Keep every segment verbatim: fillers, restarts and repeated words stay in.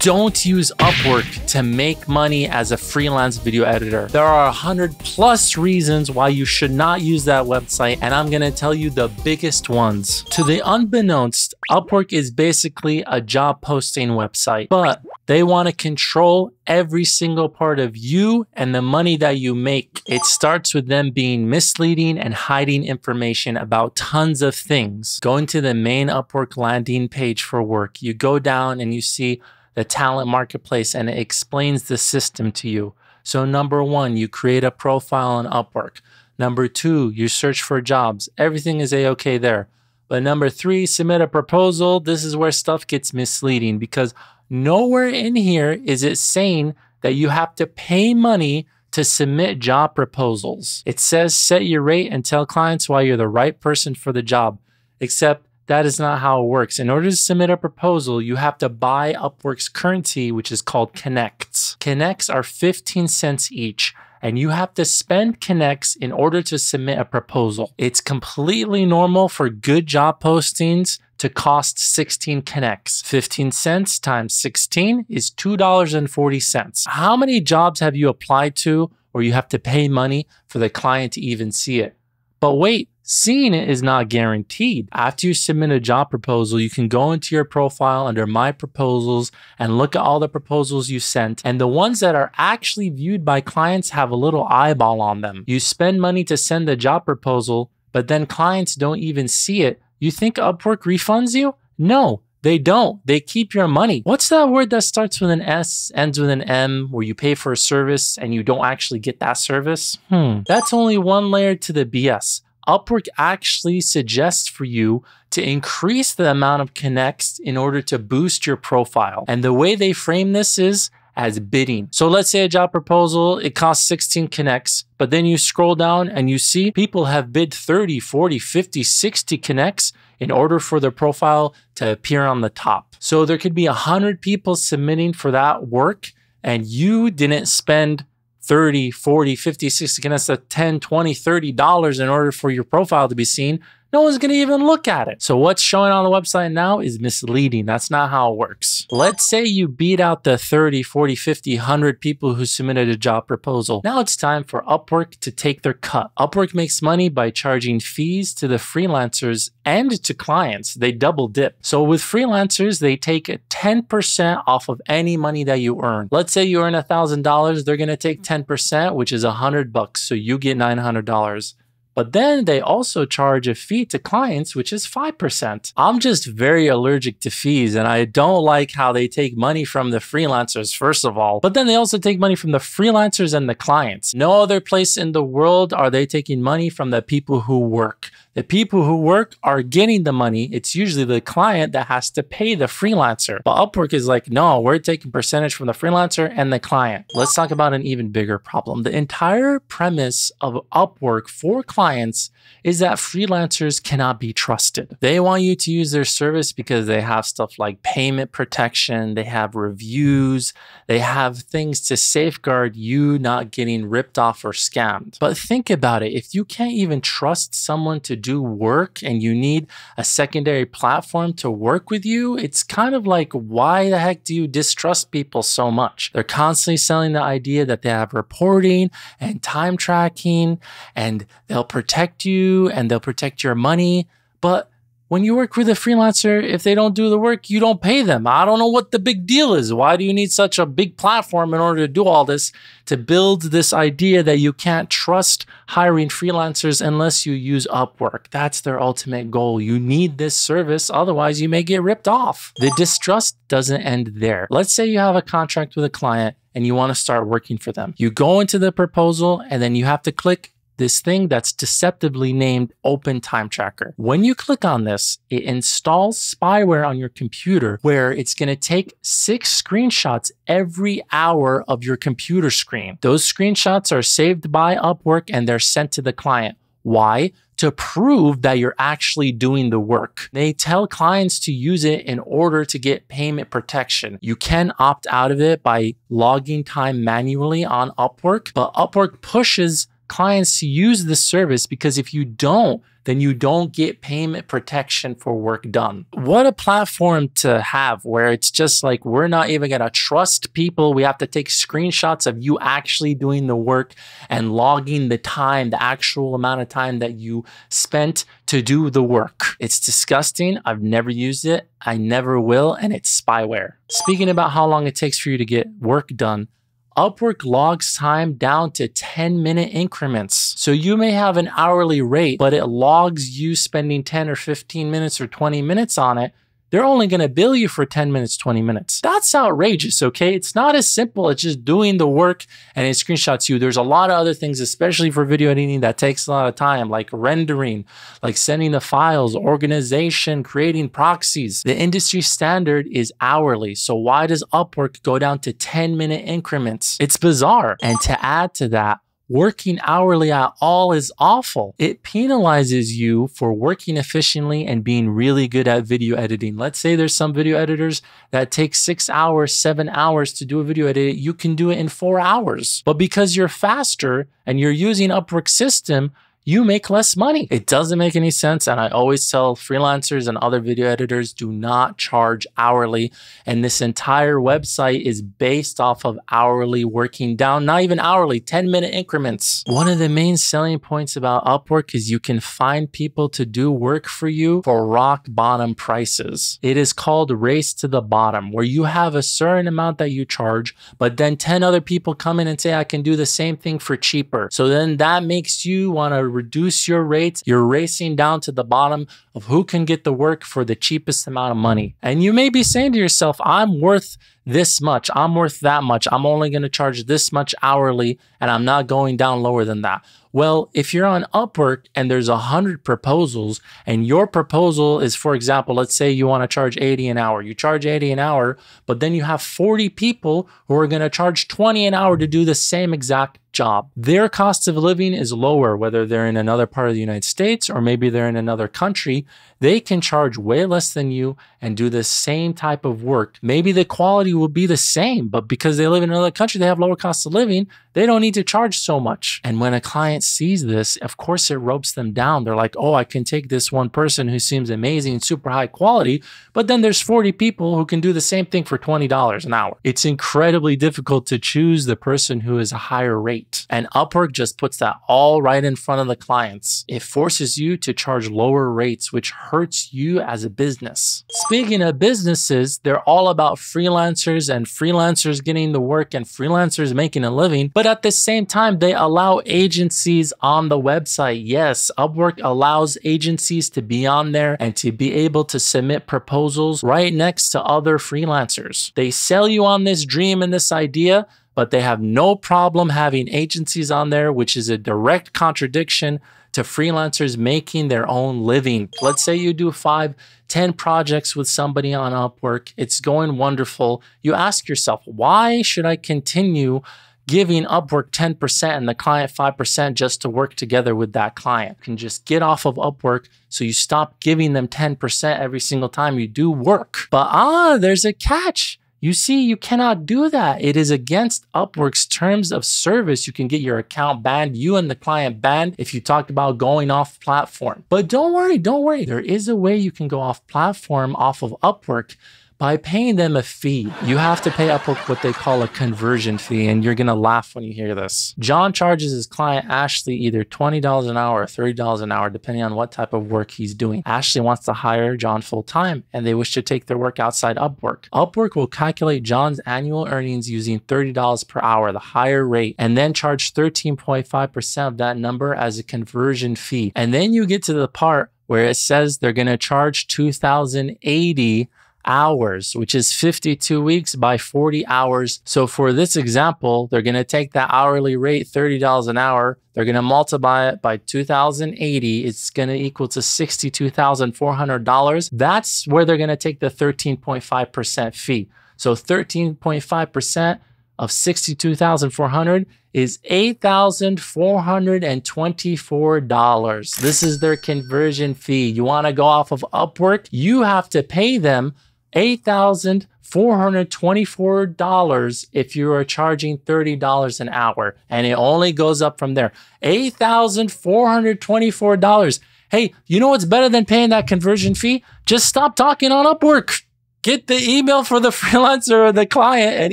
Don't use Upwork to make money as a freelance video editor. There are a hundred plus reasons why you should not use that website, and I'm gonna tell you the biggest ones. To the unbeknownst, Upwork is basically a job posting website, but they want to control every single part of you and the money that you make. It starts with them being misleading and hiding information about tons of things. Go into the main Upwork landing page for work. You go down and you see the talent marketplace, and it explains the system to you. So number one, you create a profile on Upwork. Number two, you search for jobs. Everything is A-okay there. But number three, submit a proposal. This is where stuff gets misleading, because nowhere in here is it saying that you have to pay money to submit job proposals. It says set your rate and tell clients why you're the right person for the job, except that is not how it works. In order to submit a proposal, you have to buy Upwork's currency, which is called Connects. Connects are fifteen cents each, and you have to spend Connects in order to submit a proposal. It's completely normal for good job postings to cost sixteen Connects. fifteen cents times sixteen is two dollars and forty cents. How many jobs have you applied to or you have to pay money for the client to even see it? But wait, seeing it is not guaranteed. After you submit a job proposal, you can go into your profile under My Proposals and look at all the proposals you sent. And the ones that are actually viewed by clients have a little eyeball on them. You spend money to send a job proposal, but then clients don't even see it. You think Upwork refunds you? No, they don't. They keep your money. What's that word that starts with an S, ends with an M, where you pay for a service and you don't actually get that service? Hmm. That's only one layer to the B S. Upwork actually suggests for you to increase the amount of connects in order to boost your profile. And the way they frame this is as bidding. So let's say a job proposal, it costs sixteen connects, but then you scroll down and you see people have bid thirty, forty, fifty, sixty connects in order for their profile to appear on the top. So there could be one hundred people submitting for that work, and you didn't spend thirty, forty, fifty, sixty, that's ten, twenty, thirty dollars in order for your profile to be seen. No one's gonna even look at it. So what's showing on the website now is misleading. That's not how it works. Let's say you beat out the thirty, forty, fifty, one hundred people who submitted a job proposal. Now it's time for Upwork to take their cut. Upwork makes money by charging fees to the freelancers and to clients. They double dip. So with freelancers, they take ten percent off of any money that you earn. Let's say you earn one thousand dollars, they're gonna take ten percent, which is one hundred bucks. So you get nine hundred dollars. But then they also charge a fee to clients, which is five percent. I'm just very allergic to fees, and I don't like how they take money from the freelancers, first of all. But then they also take money from the freelancers and the clients. No other place in the world are they taking money from the people who work. The people who work are getting the money. It's usually the client that has to pay the freelancer. But Upwork is like, no, we're taking percentage from the freelancer and the client. Let's talk about an even bigger problem. The entire premise of Upwork for clients is that freelancers cannot be trusted. They want you to use their service because they have stuff like payment protection, they have reviews, they have things to safeguard you not getting ripped off or scammed. But think about it. If you can't even trust someone to do work and you need a secondary platform to work with you, it's kind of like, why the heck do you distrust people so much? They're constantly selling the idea that they have reporting and time tracking and they'll protect you and they'll protect your money. But when you work with a freelancer, if they don't do the work, you don't pay them. I don't know what the big deal is. Why do you need such a big platform in order to do all this, to build this idea that you can't trust hiring freelancers unless you use Upwork? That's their ultimate goal. You need this service, otherwise you may get ripped off. The distrust doesn't end there. Let's say you have a contract with a client and you want to start working for them. You go into the proposal and then you have to click this thing that's deceptively named Open Time Tracker. When you click on this, it installs spyware on your computer where it's gonna take six screenshots every hour of your computer screen. Those screenshots are saved by Upwork and they're sent to the client. Why? To prove that you're actually doing the work. They tell clients to use it in order to get payment protection. You can opt out of it by logging time manually on Upwork, but Upwork pushes clients use this service, because if you don't, then you don't get payment protection for work done. What a platform to have, where it's just like, we're not even gonna trust people. We have to take screenshots of you actually doing the work and logging the time, the actual amount of time that you spent to do the work. It's disgusting. I've never used it. I never will. And it's spyware. Speaking about how long it takes for you to get work done, Upwork logs time down to ten minute increments. So you may have an hourly rate, but it logs you spending ten or fifteen minutes or twenty minutes on it. They're only going to bill you for ten minutes, twenty minutes. That's outrageous, okay? It's not as simple as just doing the work and it screenshots you. There's a lot of other things, especially for video editing, that takes a lot of time, like rendering, like sending the files, organization, creating proxies. The industry standard is hourly. So why does Upwork go down to ten minute increments? It's bizarre. And to add to that, working hourly at all is awful. It penalizes you for working efficiently and being really good at video editing. Let's say there's some video editors that take six hours, seven hours to do a video edit. You can do it in four hours. But because you're faster and you're using Upwork's system, you make less money. It doesn't make any sense. And I always tell freelancers and other video editors, do not charge hourly. And this entire website is based off of hourly working down, not even hourly, ten minute increments. One of the main selling points about Upwork is you can find people to do work for you for rock bottom prices. It is called race to the bottom, where you have a certain amount that you charge, but then ten other people come in and say, I can do the same thing for cheaper. So then that makes you want to reduce your rates. You're racing down to the bottom of who can get the work for the cheapest amount of money. And you may be saying to yourself, I'm worth this much, I'm worth that much, I'm only going to charge this much hourly, and I'm not going down lower than that. Well, if you're on Upwork and there's one hundred proposals, and your proposal is, for example, let's say you want to charge eighty an hour. You charge eighty an hour, but then you have forty people who are going to charge twenty an hour to do the same exact job. Their cost of living is lower, whether they're in another part of the United States or maybe they're in another country. They can charge way less than you and do the same type of work. Maybe the quality will be the same, but because they live in another country, they have lower cost of living, they don't need to charge so much. And when a client sees this, of course, it ropes them down. They're like, oh, I can take this one person who seems amazing, super high quality, but then there's forty people who can do the same thing for twenty dollars an hour. It's incredibly difficult to choose the person who is a higher rate. And Upwork just puts that all right in front of the clients. It forces you to charge lower rates, which hurts you as a business. Speaking of businesses, they're all about freelancers and freelancers getting the work and freelancers making a living. But at the same time, they allow agencies on the website. Yes, Upwork allows agencies to be on there and to be able to submit proposals right next to other freelancers. They sell you on this dream and this idea, but they have no problem having agencies on there, which is a direct contradiction to freelancers making their own living. Let's say you do five, ten projects with somebody on Upwork. It's going wonderful. You ask yourself, why should I continue giving Upwork ten percent and the client five percent just to work together with that client? You can just get off of Upwork, so you stop giving them ten percent every single time you do work. But ah, there's a catch. You see, you cannot do that. It is against Upwork's terms of service. You can get your account banned, you and the client banned, if you talked about going off platform. But don't worry, don't worry. There is a way you can go off platform off of Upwork by paying them a fee. You have to pay Upwork what they call a conversion fee, and you're gonna laugh when you hear this. John charges his client Ashley either twenty dollars an hour or thirty dollars an hour, depending on what type of work he's doing. Ashley wants to hire John full-time, and they wish to take their work outside Upwork. Upwork will calculate John's annual earnings using thirty dollars per hour, the higher rate, and then charge thirteen point five percent of that number as a conversion fee. And then you get to the part where it says they're gonna charge two thousand eighty hours, which is fifty-two weeks by forty hours. So for this example, they're going to take that hourly rate, thirty dollars an hour. They're going to multiply it by two thousand eighty. It's going to equal to sixty-two thousand four hundred dollars. That's where they're going to take the thirteen point five percent fee. So thirteen point five percent of sixty-two thousand four hundred is eight thousand four hundred twenty-four dollars. This is their conversion fee. You want to go off of Upwork? You have to pay them eight thousand four hundred twenty-four dollars if you are charging thirty dollars an hour, and it only goes up from there. eight thousand four hundred twenty-four dollars. Hey, you know what's better than paying that conversion fee? Just stop talking on Upwork. Get the email for the freelancer or the client and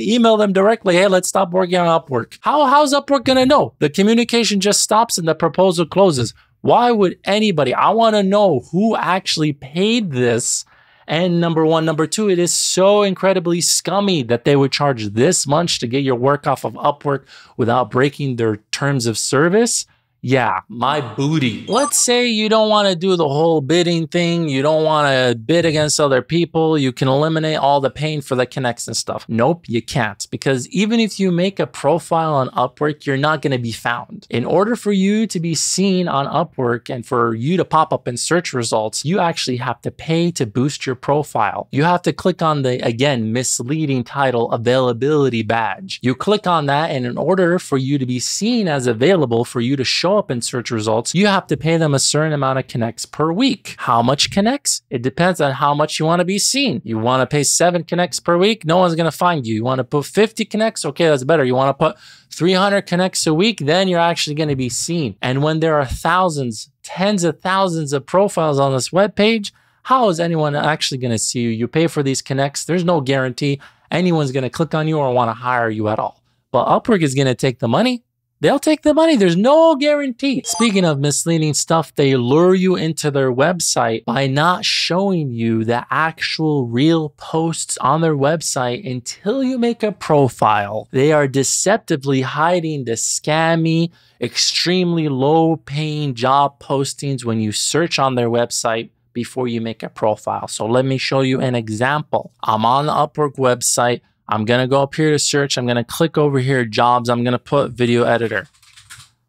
email them directly. Hey, let's stop working on Upwork. How, how's Upwork going to know? The communication just stops and the proposal closes. Why would anybody? I want to know who actually paid this. And number one, number two, it is so incredibly scummy that they would charge this much to get your work off of Upwork without breaking their terms of service. Yeah, my booty. Let's say you don't want to do the whole bidding thing. You don't want to bid against other people. You can eliminate all the pain for the connects and stuff. Nope, you can't. Because even if you make a profile on Upwork, you're not going to be found. In order for you to be seen on Upwork and for you to pop up in search results, you actually have to pay to boost your profile. You have to click on the, again, misleading title, availability badge. You click on that, and in order for you to be seen as available, for you to show up in search results, you have to pay them a certain amount of connects per week. How much connects? It depends on how much you want to be seen. You want to pay seven connects per week? No one's going to find you. You want to put fifty connects? Okay, that's better. You want to put three hundred connects a week? Then you're actually going to be seen. And when there are thousands, tens of thousands of profiles on this webpage, how is anyone actually going to see you? You pay for these connects. There's no guarantee anyone's going to click on you or want to hire you at all. But Upwork is going to take the money. They'll take the money. There's no guarantee. Speaking of misleading stuff, they lure you into their website by not showing you the actual real posts on their website until you make a profile. They are deceptively hiding the scammy, extremely low-paying job postings when you search on their website before you make a profile. So let me show you an example. I'm on the Upwork website. I'm going to go up here to search. I'm going to click over here, jobs. I'm going to put video editor.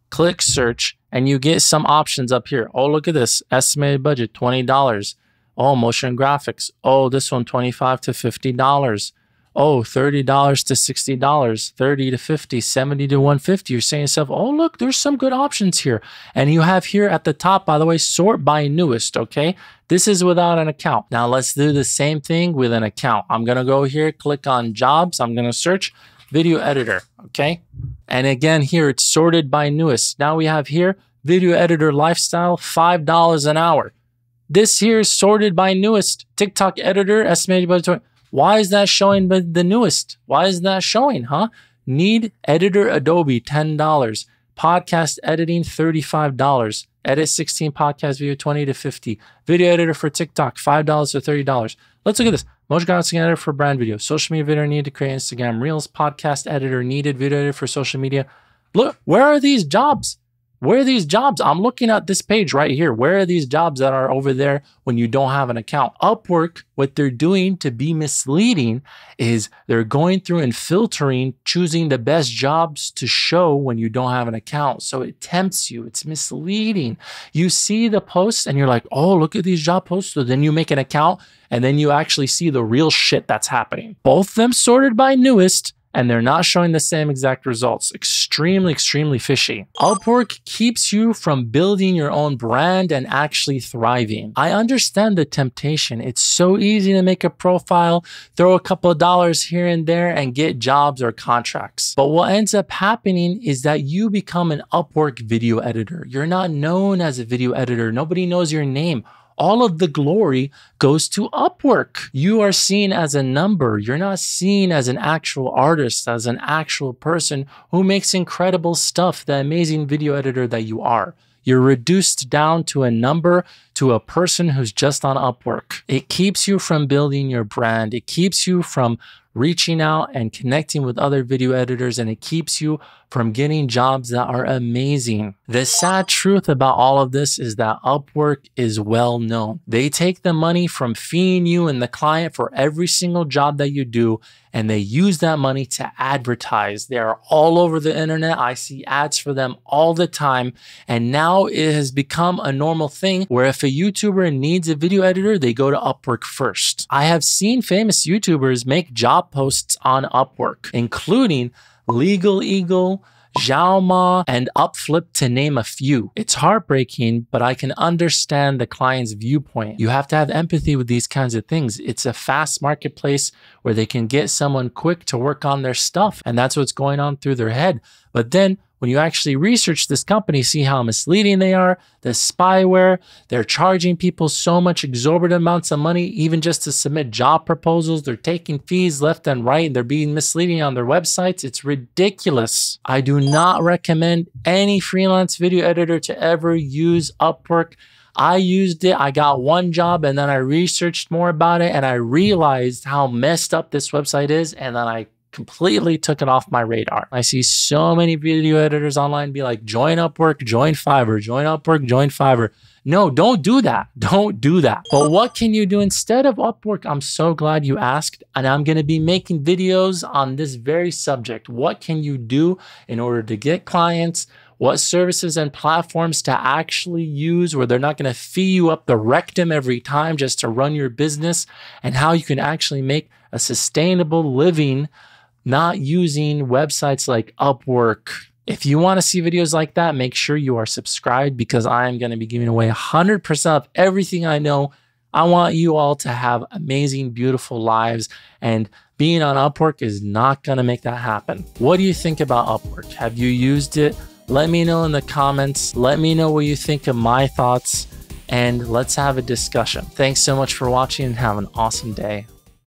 Click search, and you get some options up here. Oh, look at this. Estimated budget, twenty dollars. Oh, motion graphics. Oh, this one, twenty-five to fifty dollars. Oh, thirty to sixty dollars, thirty to fifty dollars, seventy to one hundred fifty dollars. You're saying to yourself, oh, look, there's some good options here. And you have here at the top, by the way, sort by newest, okay? This is without an account. Now let's do the same thing with an account. I'm gonna go here, click on jobs. I'm gonna search video editor, okay? And again, here it's sorted by newest. Now we have here, video editor lifestyle, five dollars an hour. This here is sorted by newest. TikTok editor, estimated by twenty. Why is that showing the newest? Why is that showing, huh? Need editor Adobe, ten dollars. Podcast editing, thirty-five dollars. Edit sixteen podcast video, twenty to fifty. Video editor for TikTok, five to thirty dollars. Let's look at this. Motion graphics editor for brand video. Social media video needed to create Instagram Reels. Podcast editor needed. Video editor for social media. Look, where are these jobs? Where are these jobs? I'm looking at this page right here. Where are these jobs that are over there when you don't have an account? Upwork, what they're doing to be misleading is they're going through and filtering, choosing the best jobs to show when you don't have an account. So it tempts you. It's misleading. You see the posts and you're like, oh, look at these job posts. So then you make an account and then you actually see the real shit that's happening. Both of them sorted by newest. And they're not showing the same exact results. Extremely, extremely fishy. Upwork keeps you from building your own brand and actually thriving. I understand the temptation. It's so easy to make a profile, throw a couple of dollars here and there and get jobs or contracts. But what ends up happening is that you become an Upwork video editor. You're not known as a video editor. Nobody knows your name. All of the glory goes to Upwork. You are seen as a number. You're not seen as an actual artist, as an actual person who makes incredible stuff, the amazing video editor that you are. You're reduced down to a number, to a person who's just on Upwork. It keeps you from building your brand. It keeps you from reaching out and connecting with other video editors, and it keeps you from getting jobs that are amazing. The sad truth about all of this is that Upwork is well known. They take the money from feeing you and the client for every single job that you do, and they use that money to advertise. They are all over the internet. I see ads for them all the time, and now it has become a normal thing where if a YouTuber needs a video editor, they go to Upwork first. I have seen famous YouTubers make job posts on Upwork, including Legal Eagle, Xiaoma, and Upflip, to name a few. It's heartbreaking, but I can understand the client's viewpoint. You have to have empathy with these kinds of things. It's a fast marketplace where they can get someone quick to work on their stuff, and that's what's going on through their head. But then when you actually research this company, see how misleading they are, the spyware, they're charging people so much exorbitant amounts of money, even just to submit job proposals. They're taking fees left and right, and they're being misleading on their websites. It's ridiculous. I do not recommend any freelance video editor to ever use Upwork. I used it, I got one job, and then I researched more about it, and I realized how messed up this website is, and then I completely took it off my radar. I see so many video editors online be like, join Upwork, join Fiverr, join Upwork, join Fiverr. No, don't do that. Don't do that. But what can you do instead of Upwork? I'm so glad you asked. And I'm going to be making videos on this very subject. What can you do in order to get clients? What services and platforms to actually use where they're not going to fee you up the rectum every time just to run your business, and how you can actually make a sustainable living not using websites like Upwork. If you want to see videos like that, make sure you are subscribed, because I am going to be giving away one hundred percent of everything I know. I want you all to have amazing, beautiful lives, and being on Upwork is not going to make that happen. What do you think about Upwork? Have you used it? Let me know in the comments. Let me know what you think of my thoughts, and let's have a discussion. Thanks so much for watching, and have an awesome day.